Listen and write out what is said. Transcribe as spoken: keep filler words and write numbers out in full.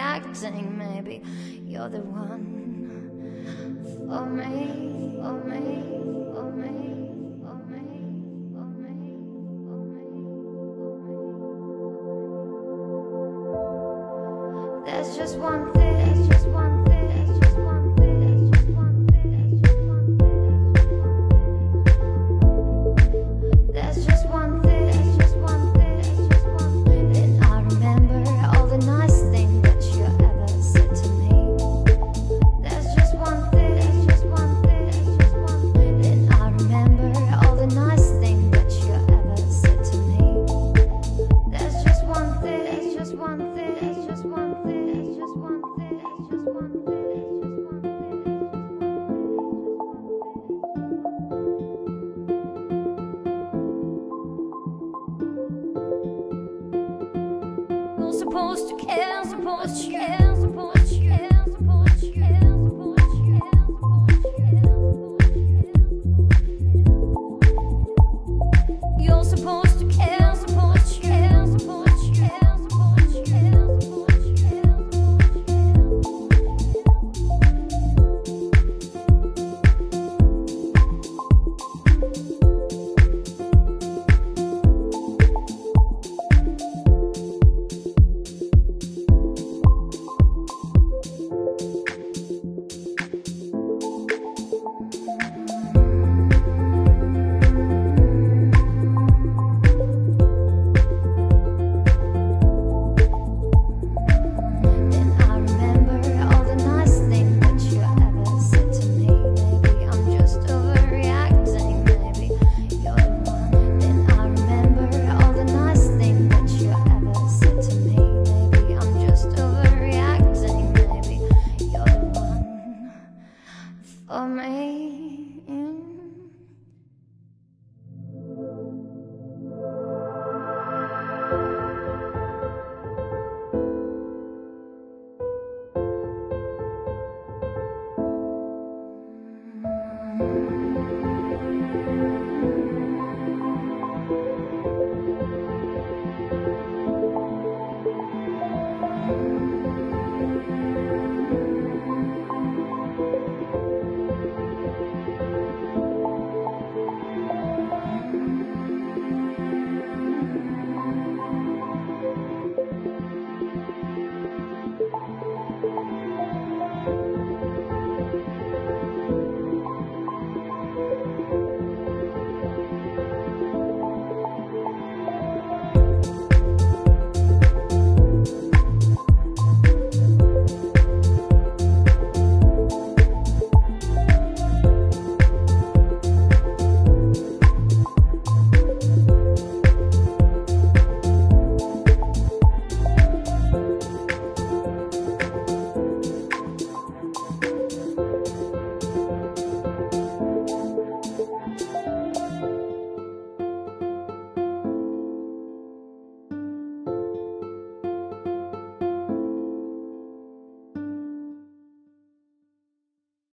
reacting. Maybe you're the one for me, for me, for me. There's just one thing, there's just one